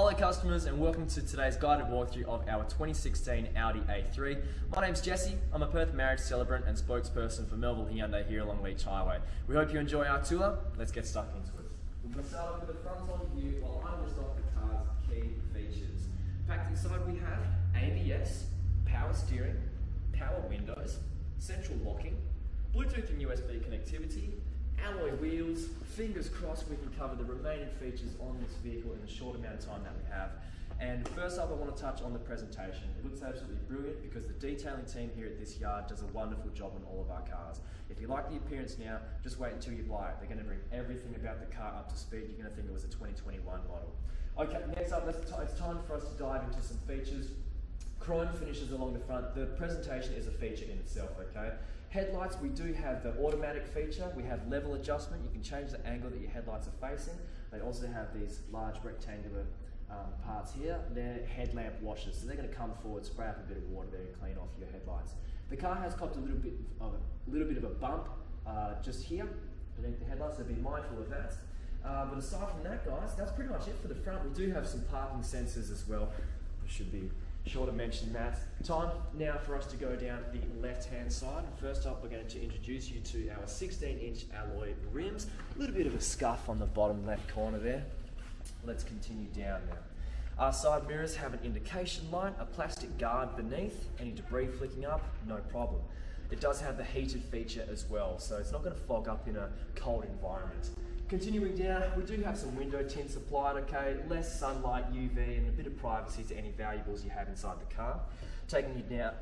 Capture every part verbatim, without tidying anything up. Hello customers, and welcome to today's guided walkthrough of our twenty sixteen Audi A three. My name's Jesse, I'm a Perth marriage celebrant and spokesperson for Melville Hyundai here along Leach Highway. We hope you enjoy our tour. Let's get stuck into it. We're going to start off with a frontal view while I list off the car's key features. Packed inside we have A B S, power steering, power windows, central locking, Bluetooth and U S B connectivity, alloy wheels. Fingers crossed we can cover the remaining features on this vehicle in the short amount of time that we have. And first up, I want to touch on the presentation. It looks absolutely brilliant because the detailing team here at this yard does a wonderful job on all of our cars. If you like the appearance now, just wait until you buy it. They're going to bring everything about the car up to speed. You're going to think it was a twenty twenty-one model. Okay, next up, let's it's time for us to dive into some features. Chrome finishes along the front. The presentation is a feature in itself, okay? Headlights, we do have the automatic feature. We have level adjustment. You can change the angle that your headlights are facing. They also have these large rectangular um, parts here. They're headlamp washers. So they're gonna come forward, spray up a bit of water there and clean off your headlights. The car has copped a little bit of a, little bit of a bump uh, just here beneath the headlights, so be mindful of that. Uh, but aside from that, guys, that's pretty much it for the front. We do have some parking sensors as well. There should be sure to mention that. Time now for us to go down the left-hand side. First up, we're going to introduce you to our sixteen inch alloy rims. A little bit of a scuff on the bottom left corner there. Let's continue down now. Our side mirrors have an indication light, a plastic guard beneath. Any debris flicking up, no problem. It does have the heated feature as well, so it's not going to fog up in a cold environment. Continuing down, we do have some window tint supplied, okay? Less sunlight, U V, and a bit of privacy to any valuables you have inside the car. Taking you now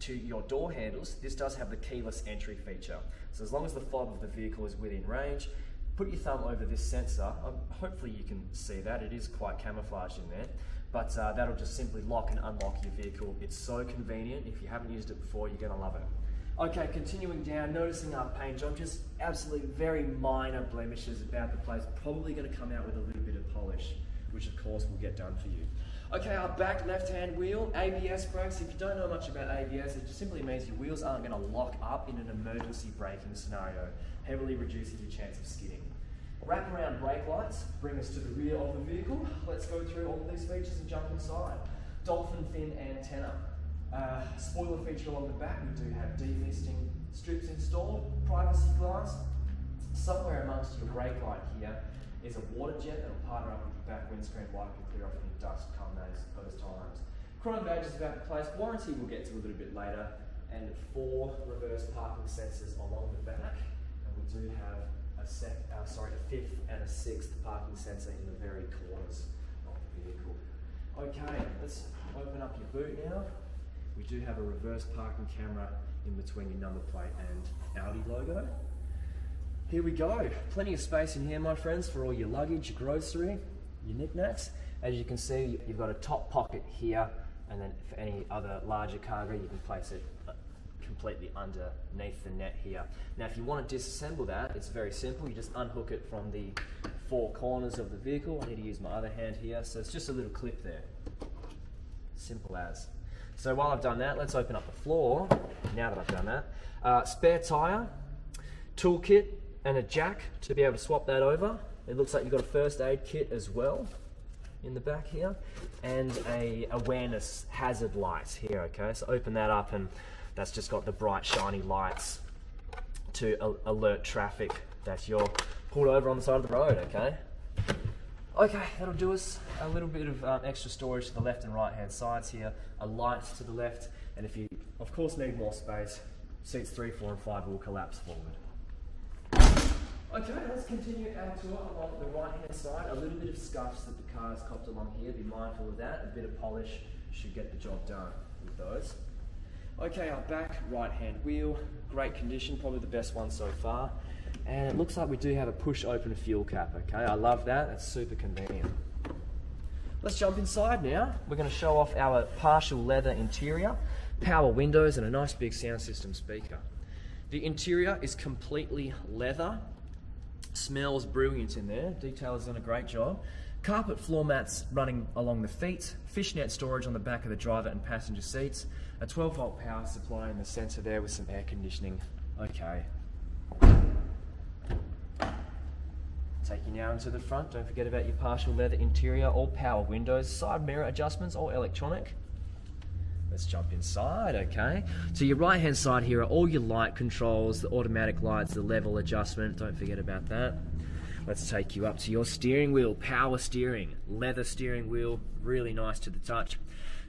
to your door handles, this does have the keyless entry feature. So as long as the fob of the vehicle is within range, put your thumb over this sensor. Um, hopefully you can see that. It is quite camouflaged in there, but uh, that'll just simply lock and unlock your vehicle. It's so convenient. If you haven't used it before, you're gonna love it. Okay, continuing down, noticing our paint job, just absolutely very minor blemishes about the place. Probably going to come out with a little bit of polish, which of course will get done for you. Okay, our back left-hand wheel, A B S brakes. If you don't know much about A B S, it just simply means your wheels aren't going to lock up in an emergency braking scenario, heavily reducing your chance of skidding. Wraparound brake lights bring us to the rear of the vehicle. Let's go through all of these features and jump inside. Dolphin fin antenna. Uh, spoiler feature along the back, we do have demisting strips installed, privacy glass. Somewhere amongst your brake light here is a water jet that will partner up with your back windscreen wiper to clear off any dust come those, those times. Chrome badges about the place, warranty we'll get to a little bit later, and four reverse parking sensors along the back. And we do have a, sec, uh, sorry, a fifth and a sixth parking sensor in the very corners of the vehicle. Okay, let's open up your boot now. We do have a reverse parking camera in between your number plate and Audi logo. Here we go. Plenty of space in here, my friends, for all your luggage, your grocery, your knickknacks. As you can see, you've got a top pocket here, and then for any other larger cargo, you can place it completely underneath the net here. Now, if you want to disassemble that, it's very simple. You just unhook it from the four corners of the vehicle. I need to use my other hand here, so it's just a little clip there. Simple as. So while I've done that, let's open up the floor. Now that I've done that, uh, spare tire, toolkit, and a jack to be able to swap that over. It looks like you've got a first aid kit as well in the back here, and a awareness hazard light here. Okay, so open that up, and that's just got the bright shiny lights to alert traffic that you're pulled over on the side of the road. Okay. Okay, that'll do us. A little bit of um, extra storage to the left and right hand sides here, a light to the left, and if you of course need more space, seats three, four and five will collapse forward. Okay, let's continue our tour along the right hand side. A little bit of scuffs that the car's copped along here, be mindful of that. A bit of polish should get the job done with those. Okay, our back right hand wheel, great condition, probably the best one so far. And it looks like we do have a push open fuel cap, okay? I love that, it's super convenient. Let's jump inside now. We're gonna show off our partial leather interior, power windows and a nice big sound system speaker. The interior is completely leather, smells brilliant in there, detail has done a great job. Carpet floor mats running along the feet, fishnet storage on the back of the driver and passenger seats, a twelve volt power supply in the center there with some air conditioning, okay. Take you now into the front. Don't forget about your partial leather interior, all power windows, side mirror adjustments, all electronic. Let's jump inside, okay? So your right hand side here are all your light controls, the automatic lights, the level adjustment, don't forget about that. Let's take you up to your steering wheel, power steering, leather steering wheel, really nice to the touch.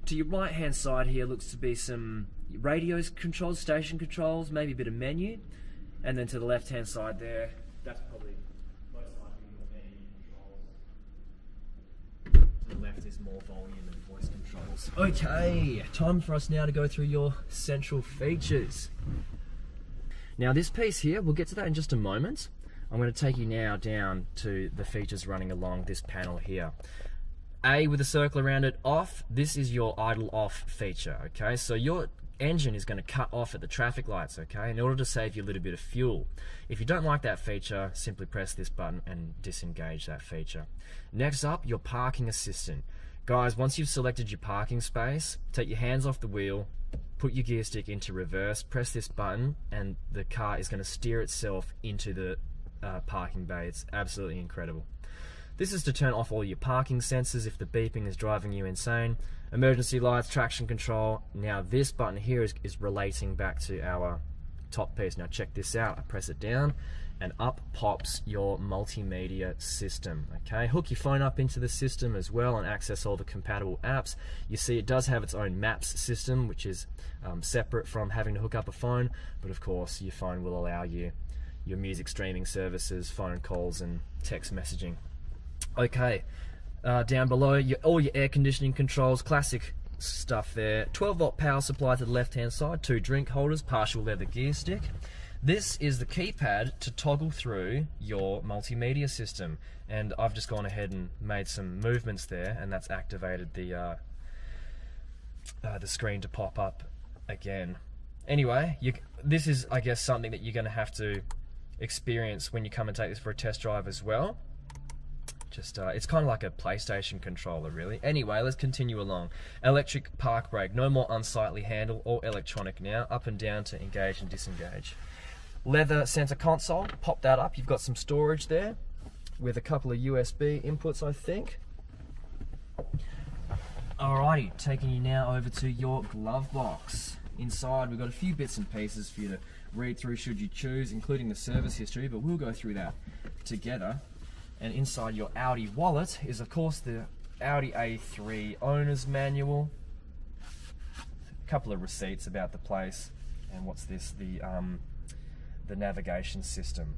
To your right hand side here looks to be some radios controls, station controls, maybe a bit of menu. And then to the left hand side there, that's probably most likely your menu controls. To the left is more volume and voice control. Okay, time for us now to go through your central features. Now this piece here, we'll get to that in just a moment. I'm going to take you now down to the features running along this panel here. A with a circle around it, off, this is your idle off feature, okay? So your engine is going to cut off at the traffic lights, okay, in order to save you a little bit of fuel. If you don't like that feature, simply press this button and disengage that feature. Next up, your parking assistant. Guys, once you've selected your parking space, take your hands off the wheel, put your gear stick into reverse, press this button, and the car is going to steer itself into the uh, parking bay. It's absolutely incredible. This is to turn off all your parking sensors if the beeping is driving you insane. Emergency lights, traction control. Now this button here is, is relating back to our top piece. Now check this out. I press it down and up pops your multimedia system. Okay, hook your phone up into the system as well and access all the compatible apps. You see it does have its own maps system, which is um, separate from having to hook up a phone, but of course your phone will allow you your music streaming services, phone calls and text messaging. Okay, uh, down below your, all your air conditioning controls, classic stuff there. twelve volt power supply to the left hand side, two drink holders, partial leather gear stick. This is the keypad to toggle through your multimedia system, and I've just gone ahead and made some movements there, and that's activated the uh, uh, the screen to pop up again. Anyway, you, this is, I guess, something that you're going to have to experience when you come and take this for a test drive as well. Just, uh, it's kind of like a PlayStation controller, really. Anyway, let's continue along. Electric park brake, no more unsightly handle, all electronic now, up and down to engage and disengage. Leather center console, pop that up. You've got some storage there with a couple of U S B inputs, I think. Alrighty, taking you now over to your glove box. Inside, we've got a few bits and pieces for you to read through should you choose, including the service history, but we'll go through that together. And inside your Audi wallet is, of course, the Audi A three owner's manual, a couple of receipts about the place, and what's this? The um, the navigation system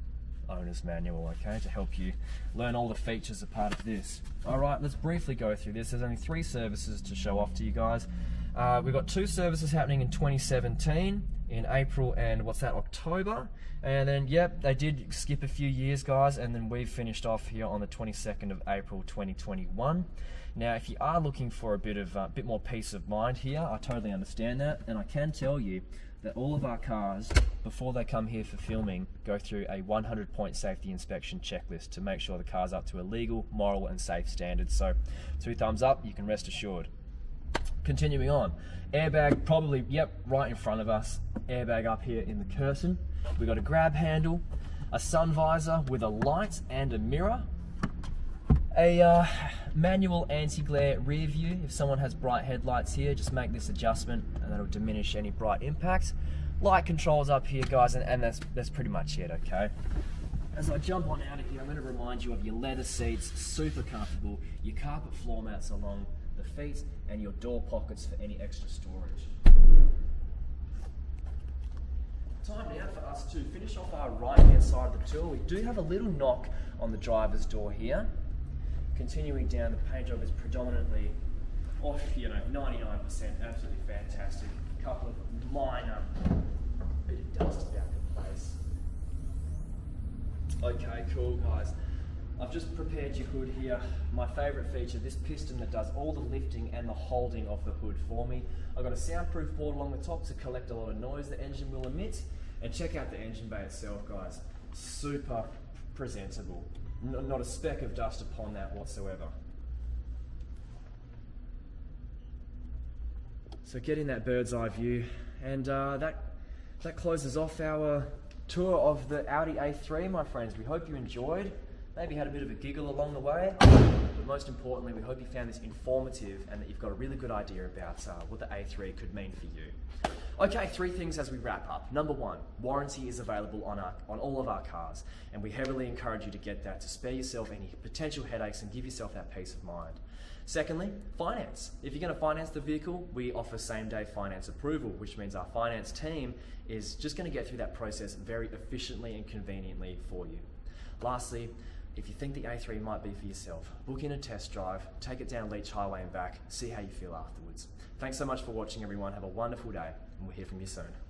owner's manual, okay, to help you learn all the features a part of this. All right, let's briefly go through this. There's only three services to show off to you guys. Uh, we've got two services happening in twenty seventeen, in April and what's that, October. And then, yep, they did skip a few years, guys, and then we've finished off here on the twenty-second of April twenty twenty-one. Now, if you are looking for a bit of uh, bit more peace of mind here, I totally understand that, and I can tell you that all of our cars, before they come here for filming, go through a one hundred point safety inspection checklist to make sure the car's up to a legal, moral, and safe standard. So, two thumbs up, you can rest assured. Continuing on, airbag probably, yep, right in front of us, airbag up here in the curtain. We've got a grab handle, a sun visor with a light and a mirror, a uh, manual anti-glare rear view. If someone has bright headlights here, just make this adjustment and that'll diminish any bright impact. Light controls up here, guys, and, and that's, that's pretty much it, okay? As I jump on out of here, I'm going to remind you of your leather seats, super comfortable, your carpet floor mats along the feet, and your door pockets for any extra storage. Time now for us to finish off our right hand side of the tour. We do have a little knock on the driver's door here. Continuing down, the paint job is predominantly off, you know, ninety-nine percent, absolutely fantastic. A couple of minor bit of dust about the place. Okay, cool guys. I've just prepared your hood here. My favourite feature, this piston that does all the lifting and the holding of the hood for me. I've got a soundproof board along the top to collect a lot of noise the engine will emit. And check out the engine bay itself, guys. Super presentable. N- not a speck of dust upon that whatsoever. So get in that bird's eye view. And uh, that, that closes off our tour of the Audi A three, my friends. We hope you enjoyed. maybe had a bit of a giggle along the way, but most importantly, we hope you found this informative and that you've got a really good idea about uh, what the A three could mean for you. Okay, three things as we wrap up. Number one, warranty is available on, our, on all of our cars, and we heavily encourage you to get that to spare yourself any potential headaches and give yourself that peace of mind. Secondly, finance. If you're going to finance the vehicle, we offer same-day finance approval, which means our finance team is just going to get through that process very efficiently and conveniently for you. Lastly, if you think the A three might be for yourself, book in a test drive, take it down Leach Highway and back, see how you feel afterwards. Thanks so much for watching, everyone. Have a wonderful day, and we'll hear from you soon.